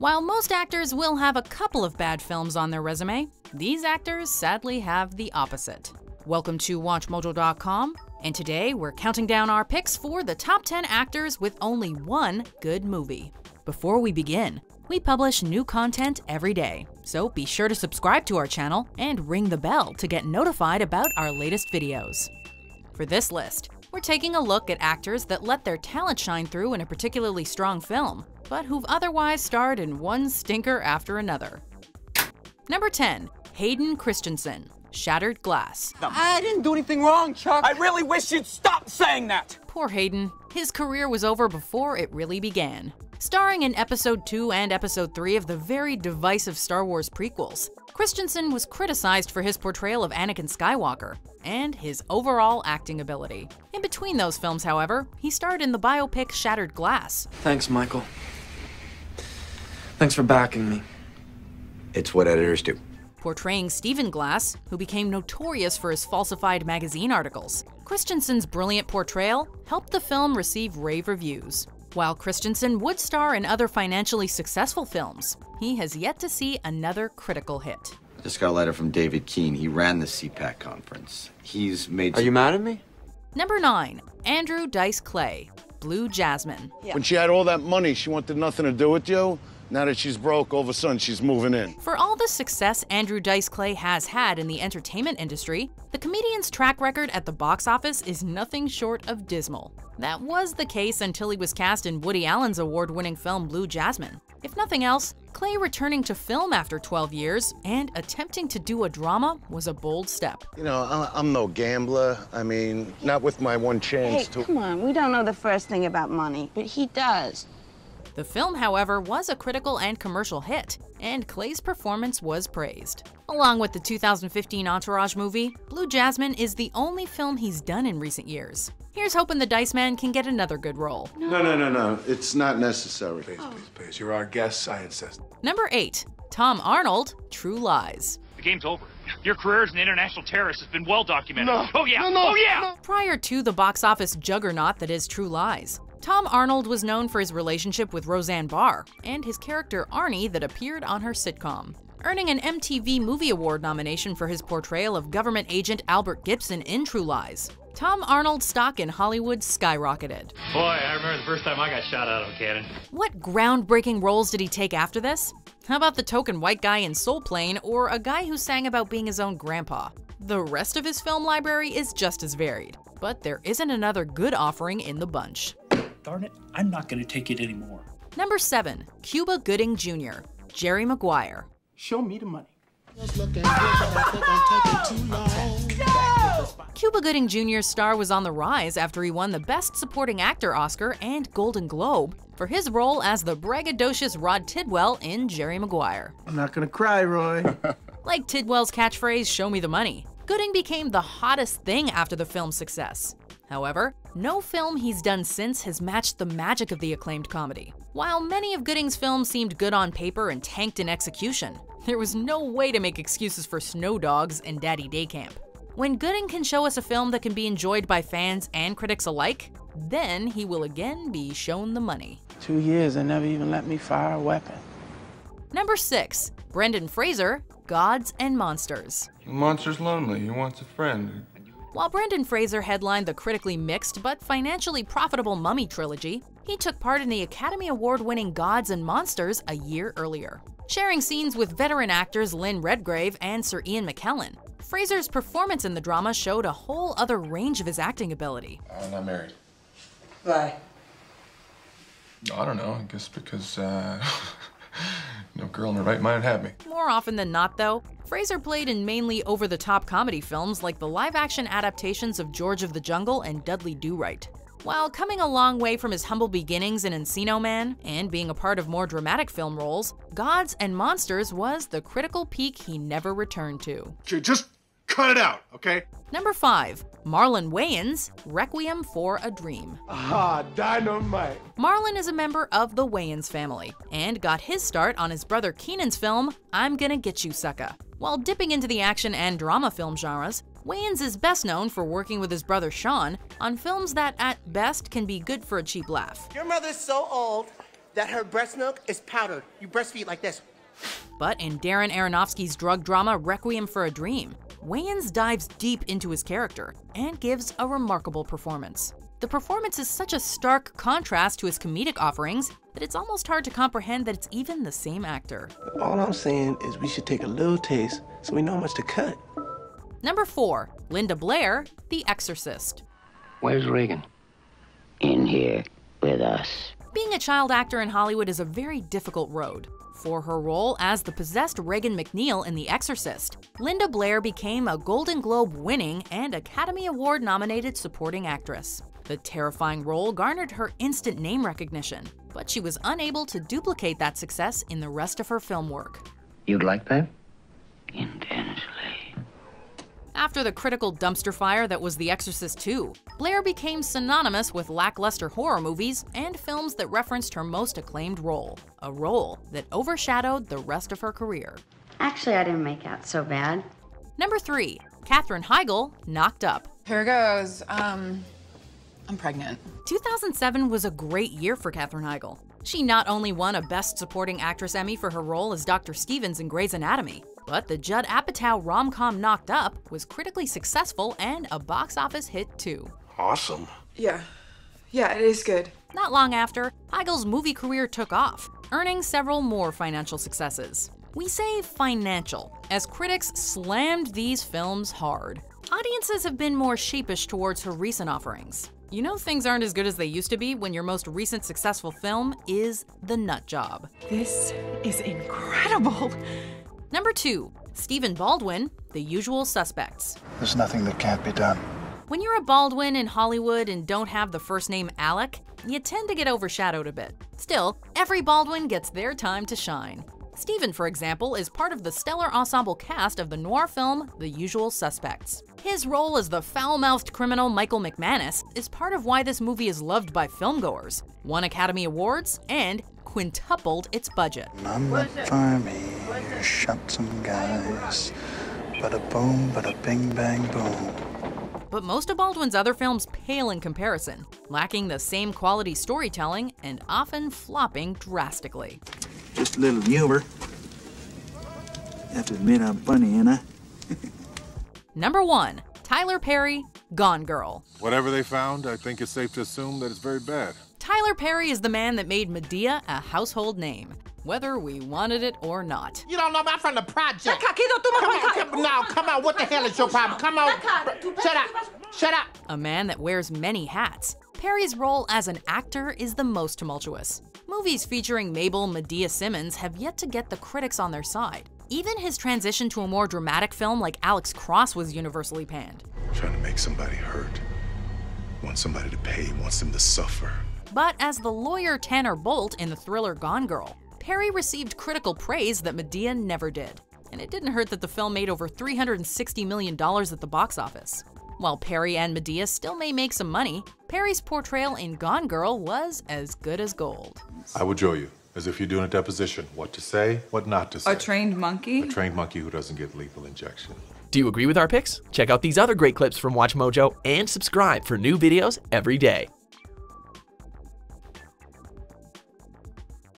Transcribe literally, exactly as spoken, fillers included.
While most actors will have a couple of bad films on their resume, these actors sadly have the opposite. Welcome to Watch Mojo dot com, and today we're counting down our picks for the top ten actors with only one good movie. Before we begin, we publish new content every day, so be sure to subscribe to our channel and ring the bell to get notified about our latest videos. For this list, we're taking a look at actors that let their talent shine through in a particularly strong film, but who've otherwise starred in one stinker after another. Number ten, Hayden Christensen, Shattered Glass. I didn't do anything wrong, Chuck. I really wish you'd stop saying that. Poor Hayden. His career was over before it really began. Starring in Episode two and Episode three of the very divisive Star Wars prequels, Christensen was criticized for his portrayal of Anakin Skywalker and his overall acting ability. In between those films, however, he starred in the biopic Shattered Glass. Thanks, Michael. Thanks for backing me. It's what editors do. Portraying Stephen Glass, who became notorious for his falsified magazine articles, Christensen's brilliant portrayal helped the film receive rave reviews. While Christensen would star in other financially successful films, he has yet to see another critical hit. I just got a letter from David Keene. He ran the C PAC conference. He's made... Are you mad at me? Number nine, Andrew Dice Clay, Blue Jasmine. Yeah. When she had all that money, she wanted nothing to do with you. Now that she's broke, all of a sudden she's moving in. For all the success Andrew Dice Clay has had in the entertainment industry, the comedian's track record at the box office is nothing short of dismal. That was the case until he was cast in Woody Allen's award-winning film Blue Jasmine. If nothing else, Clay returning to film after twelve years and attempting to do a drama was a bold step. You know, I'm no gambler. I mean, not with my one chance to- Hey, come on, we don't know the first thing about money, but he does. The film, however, was a critical and commercial hit, and Clay's performance was praised. Along with the two thousand fifteen Entourage movie, Blue Jasmine is the only film he's done in recent years. Here's hoping the Dice Man can get another good role. No, no, no, no, no. It's not necessary. Please, oh. please, please. You're our guest, I insist. Number eight, Tom Arnold, True Lies. The game's over. Your career as an international terrorist has been well documented. No. Oh yeah, no, no, oh yeah! No. Prior to the box office juggernaut that is True Lies, Tom Arnold was known for his relationship with Roseanne Barr and his character Arnie that appeared on her sitcom. Earning an M T V Movie Award nomination for his portrayal of government agent Albert Gibson in True Lies, Tom Arnold's stock in Hollywood skyrocketed. Boy, I remember the first time I got shot out of a cannon. What groundbreaking roles did he take after this? How about the token white guy in Soul Plane or a guy who sang about being his own grandpa? The rest of his film library is just as varied, but there isn't another good offering in the bunch. Darn it, I'm not going to take it anymore. Number seven, Cuba Gooding Junior, Jerry Maguire. Show me the money. No! Cuba Gooding Junior's star was on the rise after he won the Best Supporting Actor Oscar and Golden Globe for his role as the braggadocious Rod Tidwell in Jerry Maguire. I'm not going to cry, Roy. Like Tidwell's catchphrase, "Show me the money," Gooding became the hottest thing after the film's success. However, no film he's done since has matched the magic of the acclaimed comedy. While many of Gooding's films seemed good on paper and tanked in execution, there was no way to make excuses for Snow Dogs and Daddy Day Camp. When Gooding can show us a film that can be enjoyed by fans and critics alike, then he will again be shown the money. Two years and never even let me fire a weapon. Number six, Brendan Fraser, Gods and Monsters. The monster's lonely, he wants a friend. While Brendan Fraser headlined the critically mixed but financially profitable Mummy trilogy, he took part in the Academy Award-winning Gods and Monsters a year earlier. Sharing scenes with veteran actors Lynn Redgrave and Sir Ian McKellen, Fraser's performance in the drama showed a whole other range of his acting ability. I'm not married. Why? I don't know, I guess because uh, no girl in her right mind had me. More often than not, though, Fraser played in mainly over-the-top comedy films like the live-action adaptations of George of the Jungle and Dudley Do-Right. While coming a long way from his humble beginnings in Encino Man and being a part of more dramatic film roles, Gods and Monsters was the critical peak he never returned to. Just cut it out, okay? Number five, Marlon Wayans, Requiem for a Dream. Ah, dynamite. Marlon is a member of the Wayans family and got his start on his brother Keenan's film, I'm Gonna Get You, Sucka. While dipping into the action and drama film genres, Wayans is best known for working with his brother Sean on films that, at best, can be good for a cheap laugh. Your mother's so old that her breast milk is powdered. You breastfeed like this. But in Darren Aronofsky's drug drama Requiem for a Dream, Wayans dives deep into his character and gives a remarkable performance. The performance is such a stark contrast to his comedic offerings that it's almost hard to comprehend that it's even the same actor. All I'm saying is we should take a little taste so we know how much to cut. Number four, Linda Blair, The Exorcist. Where's Reagan? In here with us. Being a child actor in Hollywood is a very difficult road. For her role as the possessed Reagan McNeil in The Exorcist, Linda Blair became a Golden Globe-winning and Academy Award-nominated supporting actress. The terrifying role garnered her instant name recognition, but she was unable to duplicate that success in the rest of her film work. You'd like that? Intensely. After the critical dumpster fire that was The Exorcist two, Blair became synonymous with lackluster horror movies and films that referenced her most acclaimed role, a role that overshadowed the rest of her career. Actually, I didn't make out so bad. Number three, Katherine Heigl, Knocked Up. Here goes. Um, I'm pregnant. two thousand seven was a great year for Katherine Heigl. She not only won a Best Supporting Actress Emmy for her role as Doctor Stevens in Grey's Anatomy, but the Judd Apatow rom-com Knocked Up was critically successful and a box office hit too. Awesome. Yeah, yeah, it is good. Not long after, Heigl's movie career took off, earning several more financial successes. We say financial, as critics slammed these films hard. Audiences have been more sheepish towards her recent offerings. You know things aren't as good as they used to be when your most recent successful film is The Nut Job. This is incredible. Number two, Stephen Baldwin, The Usual Suspects. There's nothing that can't be done. When you're a Baldwin in Hollywood and don't have the first name Alec, you tend to get overshadowed a bit. Still, every Baldwin gets their time to shine. Stephen, for example, is part of the stellar ensemble cast of the noir film The Usual Suspects. His role as the foul-mouthed criminal Michael McManus is part of why this movie is loved by filmgoers, won Academy Awards, and quintupled its budget. Number five, shot some guys, bada boom, bada bing, bang, boom. But most of Baldwin's other films pale in comparison, lacking the same quality storytelling and often flopping drastically. Just a little humor. I have to admit I'm funny, ain't I? Number one, Tyler Perry, Gone Girl. Whatever they found, I think it's safe to assume that it's very bad. Tyler Perry is the man that made Madea a household name, whether we wanted it or not. You don't know me, I'm from the project. Now, come on, what the hell is your problem? Come on, shut up, shut up. A man that wears many hats, Perry's role as an actor is the most tumultuous. Movies featuring Mabel Madea Simmons have yet to get the critics on their side. Even his transition to a more dramatic film like Alex Cross was universally panned. Trying to make somebody hurt, wants somebody to pay, wants them to suffer. But as the lawyer Tanner Bolt in the thriller Gone Girl, Perry received critical praise that Madea never did. And it didn't hurt that the film made over three hundred sixty million dollars at the box office. While Perry and Madea still may make some money, Perry's portrayal in Gone Girl was as good as gold. I would drill you, as if you're doing a deposition, what to say, what not to say. A trained monkey? A trained monkey who doesn't get lethal injection. Do you agree with our picks? Check out these other great clips from WatchMojo and subscribe for new videos every day.